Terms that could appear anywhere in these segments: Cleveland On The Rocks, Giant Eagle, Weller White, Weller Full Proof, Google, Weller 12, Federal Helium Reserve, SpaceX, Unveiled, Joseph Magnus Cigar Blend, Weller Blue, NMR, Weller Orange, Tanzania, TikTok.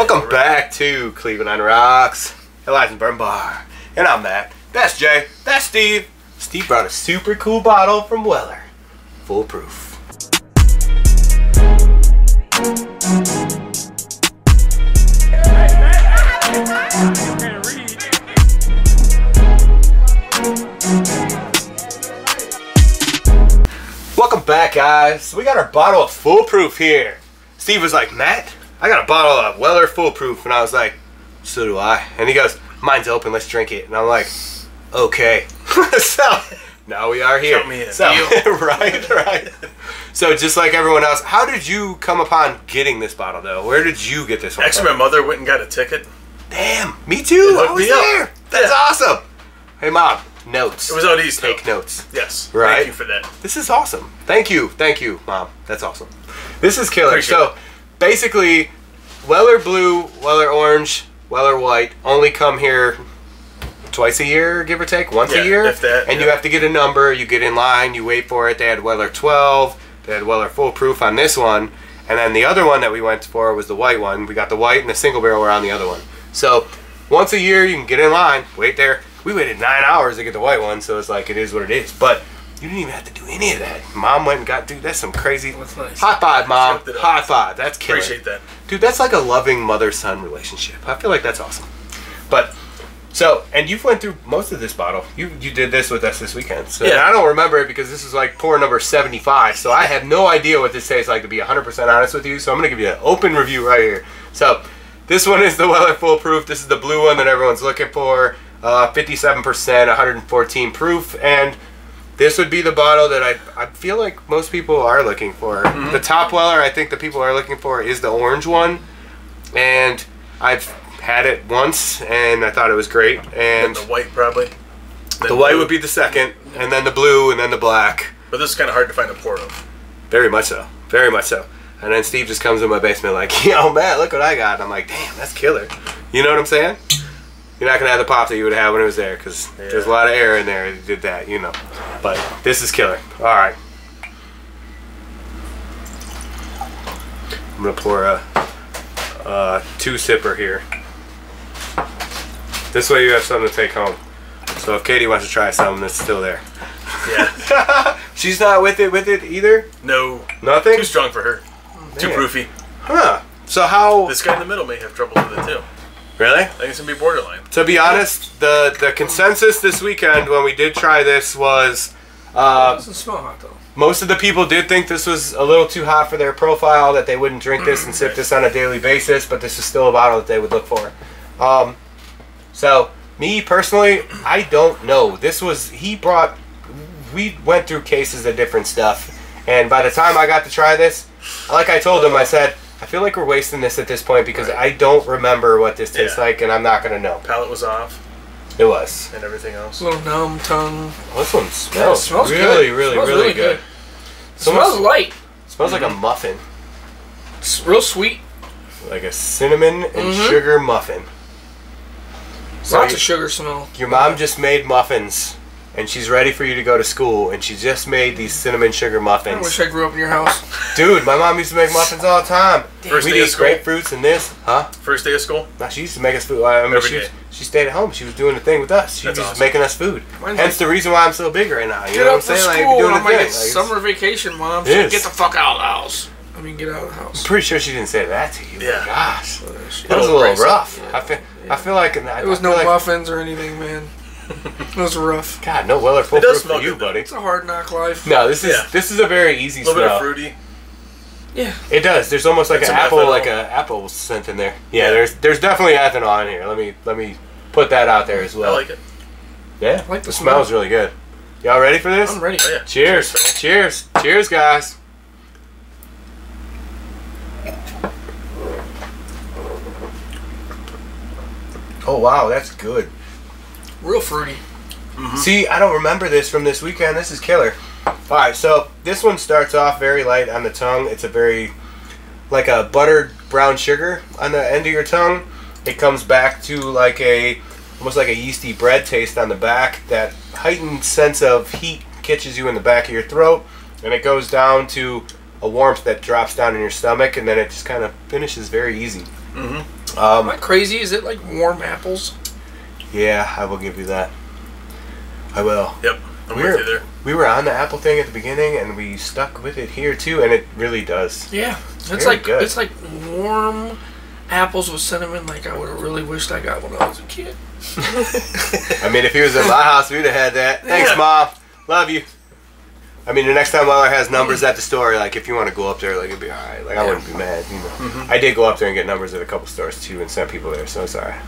Welcome back to Cleveland On The Rocks, Elias and Burn Bar, and I'm Matt. That's Jay. That's Steve. Steve brought a super cool bottle from Weller, Full Proof. Welcome back, guys. So we got our bottle of Full Proof here. Steve was like, Matt, I got a bottle of Weller Full Proof, and I was like, so do I. And he goes, mine's open, let's drink it. And I'm like, okay. So now we are here. Count me in. So, right. So just like everyone else, how did you come upon getting this bottle though? Where did you get this one? Actually, my mother went and got a ticket. Damn, me too. I was there. That's awesome. Hey, Mom. Notes. It was on East. Take notes. Yes. Right. Thank you for that. This is awesome. Thank you. Thank you, Mom. That's awesome. This is killer. Appreciate so. It. Basically, Weller Blue, Weller Orange, Weller White only come here twice a year, give or take, once a year. If that, and you have to get a number, you get in line, you wait for it. They had Weller 12, they had Weller Full Proof on this one, and then the other one that we went for was the white one. We got the white and the single barrel were on the other one. So once a year, you can get in line, wait there. We waited 9 hours to get the white one, so it's like it is what it is. But you didn't even have to do any of that. Mom went and got, dude, that's some crazy. That's nice. High five, Mom. High five. That's killer. Appreciate that. Dude, that's like a loving mother-son relationship. I feel like that's awesome. But, so, and you've went through most of this bottle. You did this with us this weekend. So, yeah. And I don't remember it because this is like pour number 75. So I have no idea what this tastes like, to be 100% honest with you. So I'm going to give you an open review right here. So this one is the Weller Full Proof. This is the blue one that everyone's looking for. 57%, 114 proof. And this would be the bottle that I feel like most people are looking for. Mm-hmm. The top Weller I think the people are looking for is the orange one. And I've had it once and I thought it was great. And the white probably. The white would be the second, and then the blue, and then the black. But this is kind of hard to find a pour of. Very much so. Very much so. And then Steve just comes in my basement like, yo, man, look what I got. And I'm like, damn, that's killer. You know what I'm saying? You're not gonna have the pop that you would have when it was there, because there's a lot of air in there. It did that, you know. But this is killer. All right, I'm gonna pour a two sipper here. This way you have something to take home. So if Katie wants to try something, that's still there. Yeah. She's not with it either. No. Nothing. Too strong for her. Oh, too proofy. Huh. So how? This guy in the middle may have trouble with it too. Really? I think it's going to be borderline. To be honest, the consensus this weekend when we did try this was... it doesn't smell hot, though. Most of the people did think this was a little too hot for their profile, that they wouldn't drink this and sip this on a daily basis, but this is still a bottle that they would look for. So, me personally, I don't know. This was... He brought... We went through cases of different stuff, and by the time I got to try this, like I told him, I said... I feel like we're wasting this at this point because I don't remember what this tastes like, and I'm not going to know. Palate was off. It was. And everything else. A little numb tongue. Oh, this one smells really good. Really good. It smells light. It smells like a muffin. It's real sweet. Like a cinnamon and sugar muffin. Lots of sugar smell. Your mom just made muffins, and she's ready for you to go to school, and she just made these cinnamon sugar muffins. I wish I grew up in your house. Dude, my mom used to make muffins all the time. First day of school? We'd eat grapefruits and this. Huh? First day of school? No, she used to make us food. I mean, she stayed at home. She was doing the thing with us. She was awesome. Making us food. Hence the reason why I'm so big right now. You know what I'm saying? Like, doing the thing. Like, summer vacation, Mom. So get the fuck out of the house. I mean, get out of the house. I'm pretty sure she didn't say that to you. Yeah. Gosh. That was a little rough. Yeah. I feel like... There was no muffins or anything, man. It was rough. God, no Weller Full Proof for you, buddy. It's a hard knock life. No, this is a very easy smell. A little bit of fruity. Yeah. It does. There's almost like an apple scent in there. Yeah, there's definitely ethanol in here. Let me put that out there as well. I like it. Yeah. I like the smell. Smells really good. Y'all ready for this? I'm ready. Oh, yeah. Cheers. Cheers. Cheers, guys. Oh wow, that's good. Real fruity. Mm-hmm. See, I don't remember this from this weekend. This is killer. Alright, so this one starts off very light on the tongue. It's a very, like a buttered brown sugar on the end of your tongue. It comes back to like almost like a yeasty bread taste on the back. That heightened sense of heat catches you in the back of your throat. And it goes down to a warmth that drops down in your stomach. And then it just kind of finishes very easy. Mm-hmm. Am I crazy? Is it like warm apples? Yeah, I will give you that. I will. Yep. I'm with you there. We were on the apple thing at the beginning, and we stuck with it here too, and it really does. Yeah, it's like good. It's like warm apples with cinnamon. Like I would have really wished I got when I was a kid. I mean, if he was at my house, we'd have had that. Thanks, yeah. Mom. Love you. I mean, the next time Weller has numbers at the store, like if you want to go up there, like it'd be all right. Like I wouldn't be mad. You know? I did go up there and get numbers at a couple stores too, and sent people there. So it's all right.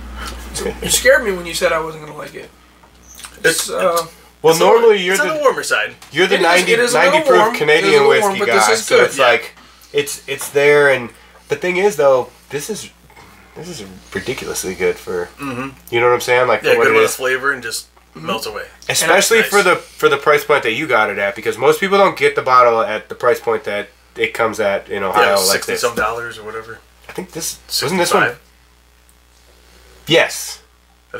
You scared me when you said I wasn't gonna like it. It's well, normally you're the warmer side. You're the 90 proof Canadian whiskey guy, so it's like it's there. And the thing is, though, this is ridiculously good for you know what I'm saying, like for what it is, flavor and just melts away. Especially for the price point that you got it at, because most people don't get the bottle at the price point that it comes at in Ohio, like $60 some or whatever. I think this wasn't this one. Yes.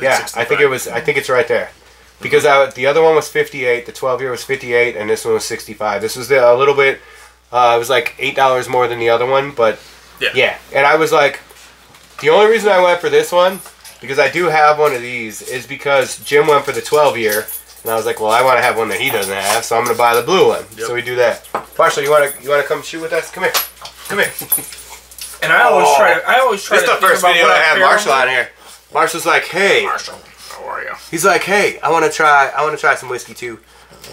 Yeah, I think it was. I think it's right there. Because the other one was 58, the 12-year was 58, and this one was 65. This was a little bit, it was like $8 more than the other one, but yeah. And I was like, the only reason I went for this one, because I do have one of these, is because Jim went for the 12-year, and I was like, well, I want to have one that he doesn't have, so I'm going to buy the blue one. Yep. So we do that. Marshall, you want to come shoot with us? Come here. Come here. And I always try. This is the first video I had Marshall on here. Marshall's like, hey. Marshall. How are you? He's like, hey, I want to try some whiskey too.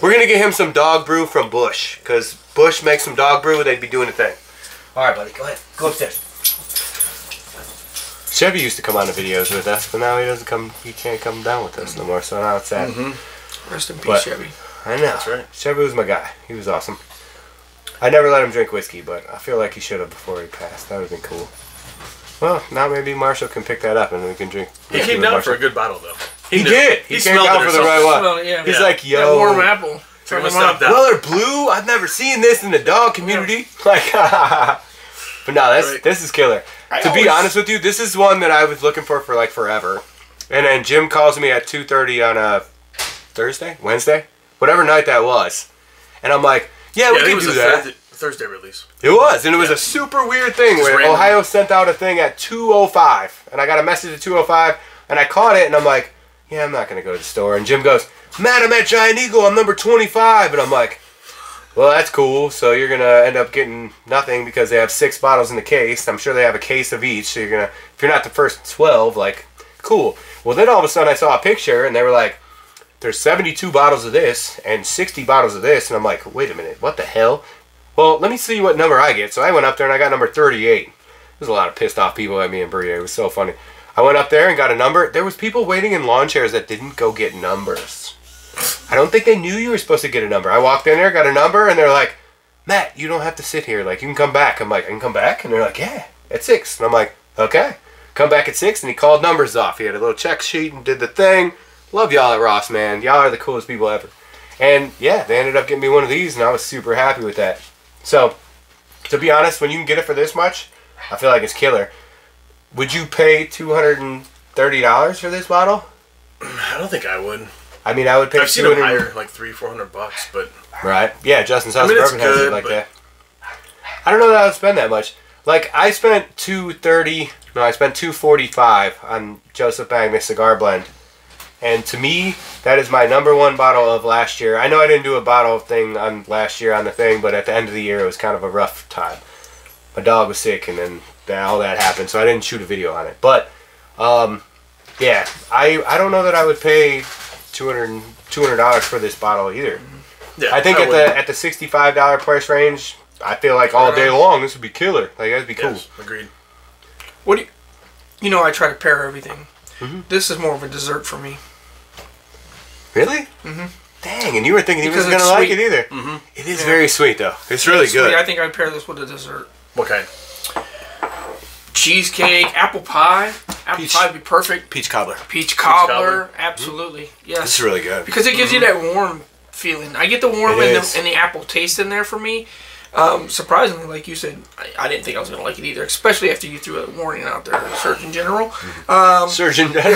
We're gonna get him some dog brew from Bush, because Bush makes some dog brew. They'd be doing a thing. All right, buddy, go ahead, go upstairs. Chevy used to come on the videos with us, but now he doesn't come. He can't come down with us no more. So now it's sad. Rest in peace, Chevy. I know. That's right. Chevy was my guy. He was awesome. I never let him drink whiskey, but I feel like he should have before he passed. That would have been cool. Well, now maybe Marshall can pick that up and we can drink. He came down for a good bottle, though. He did. He came down for the right one. Yeah. He's like, yo. That warm apple. Weller Blue? I've never seen this in the dog community. Yeah. Like, but no, this is killer. To be honest with you, this is one that I was looking for like forever. And then Jim calls me at 2:30 on a Thursday? Wednesday? Whatever night that was. And I'm like, yeah, we can do that. Thursday release. It was, and it was a super weird thing where random. Ohio sent out a thing at 2:05, and I got a message at 2:05, and I caught it, and I'm like, yeah, I'm not gonna go to the store. And Jim goes, Matt, I'm at Giant Eagle, I'm number 25, and I'm like, well, that's cool. So you're gonna end up getting nothing because they have 6 bottles in the case. I'm sure they have a case of each. So if you're not the first 12, like, cool. Well, then all of a sudden I saw a picture, and they were like, there's 72 bottles of this and 60 bottles of this, and I'm like, wait a minute, what the hell? Well, let me see what number I get. So I went up there and I got number 38. There's a lot of pissed off people at me and Brie. It was so funny. I went up there and got a number. There was people waiting in lawn chairs that didn't go get numbers. I don't think they knew you were supposed to get a number. I walked in there, got a number, and they're like, Matt, you don't have to sit here. Like, you can come back. I'm like, I can come back? And they're like, yeah, at 6. And I'm like, okay. Come back at 6. And he called numbers off. He had a little check sheet and did the thing. Love y'all at Ross, man. Y'all are the coolest people ever. And, yeah, they ended up getting me one of these, and I was super happy with that. So, to be honest, when you can get it for this much, I feel like it's killer. Would you pay $230 for this bottle? I don't think I would. I mean, I would pay. I've seen them higher, like $300-400, but right, yeah. Justin's house bourbon has it like that. I don't know that I would spend that much. Like I spent $230. No, I spent $245 on Joseph Magnus Cigar Blend, and to me, that is my #1 bottle of last year. I know I didn't do a bottle thing on last year on the thing, but at the end of the year, it was kind of a rough time. My dog was sick, and then all that happened, so I didn't shoot a video on it. But yeah, I don't know that I would pay $200 for this bottle either. Yeah, I think at the $65 price range, I feel like all day long this would be killer. Like that'd be cool. Yes, agreed. What do you know? I try to pair everything. This is more of a dessert for me. Really? Dang, and you were thinking you weren't gonna like it either. It is very sweet though. It's really good. Sweet. I think I'd pair this with a dessert. What kind? Cheesecake, apple pie. Apple pie would be perfect. Peach cobbler. Peach cobbler, absolutely. Yes. This is really good. Because it gives you that warm feeling. I get the warm and the apple taste in there for me. Surprisingly, like you said, I didn't think I was going to like it either, especially after you threw a warning out there, Surgeon General. Surgeon General.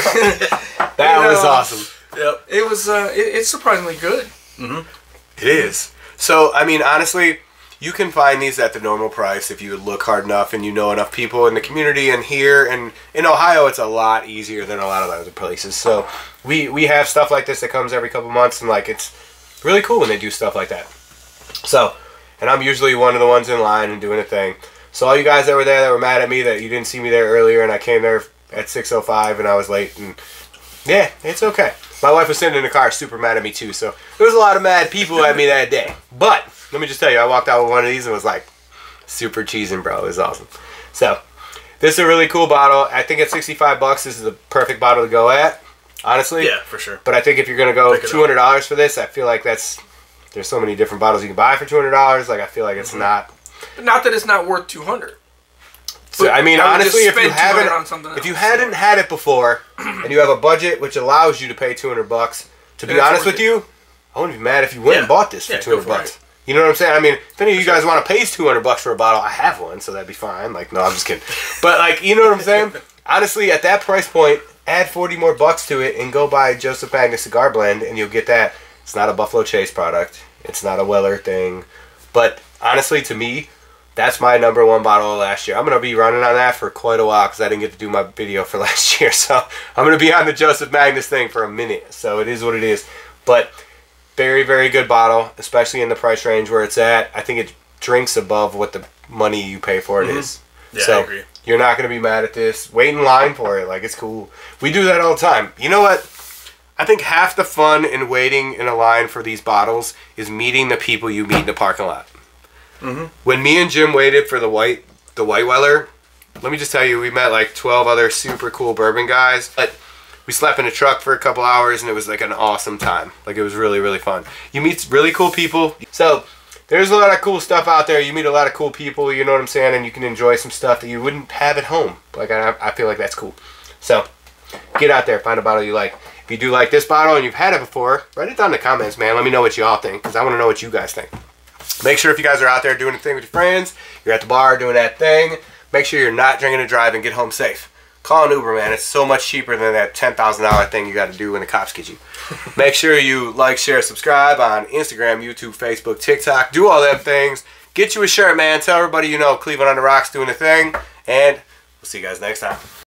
That was awesome. Yep. It was, it's surprisingly good. It is. So, I mean, honestly, You can find these at the normal price if you look hard enough and you know enough people in the community. And here and in Ohio, it's a lot easier than a lot of other places. So we have stuff like this that comes every couple months, and like, it's really cool when they do stuff like that. So, and I'm usually one of the ones in line and doing a thing. So all you guys that were there that were mad at me that you didn't see me there earlier, and I came there at 6:05 and I was late, and yeah, it's okay. My wife was sitting in the car super mad at me too, so there was a lot of mad people at me that day. But let me just tell you, I walked out with one of these and was like, super cheesing, bro. It was awesome. So this is a really cool bottle. I think at 65 bucks, this is the perfect bottle to go at, honestly. Yeah, for sure. But I think if you're going to go $200 for this, I feel like that's, there's so many different bottles you can buy for $200. Like, I feel like it's not. But not that it's not worth $200. So, I mean, honestly, if you hadn't had it before, and you have a budget which allows you to pay $200, to be honest with you, I wouldn't be mad if you went and bought this for $200. You know what I'm saying? I mean, if any of you guys want to pay $200 for a bottle, I have one, so that'd be fine. Like, no, I'm just kidding. But like, you know what I'm saying? Honestly, at that price point, add 40 more bucks to it and go buy Joseph Magnus Cigar Blend, and you'll get that. It's not a Buffalo Chase product. It's not a Weller thing. But honestly, to me, that's my #1 bottle of last year. I'm going to be running on that for quite a while because I didn't get to do my video for last year. So I'm going to be on the Joseph Magnus thing for a minute. So it is what it is. But very, very good bottle, especially in the price range where it's at. I think it drinks above what the money you pay for it is. Yeah, so I agree. You're not going to be mad at this. Wait in line for it. Like, it's cool. We do that all the time. You know what? I think half the fun in waiting in a line for these bottles is meeting the people you meet in the parking lot. When me and Jim waited for the white Weller, let me just tell you, we met like 12 other super cool bourbon guys. But we slept in a truck for a couple hours, and it was like an awesome time. Like, it was really, really fun. You meet really cool people. So there's a lot of cool stuff out there. You meet a lot of cool people, you know what I'm saying? And you can enjoy some stuff that you wouldn't have at home. Like, I feel like that's cool. So get out there, find a bottle you like. If you do like this bottle and you've had it before, write it down in the comments, man. Let me know what y'all think, because I want to know what you guys think. Make sure if you guys are out there doing a thing with your friends, you're at the bar doing that thing, make sure you're not drinking and driving. Get home safe. Call an Uber, man. It's so much cheaper than that $10,000 thing you got to do when the cops get you. Make sure you like, share, subscribe on Instagram, YouTube, Facebook, TikTok. Do all them things. Get you a shirt, man. Tell everybody you know Cleveland on the Rocks doing a thing. And we'll see you guys next time.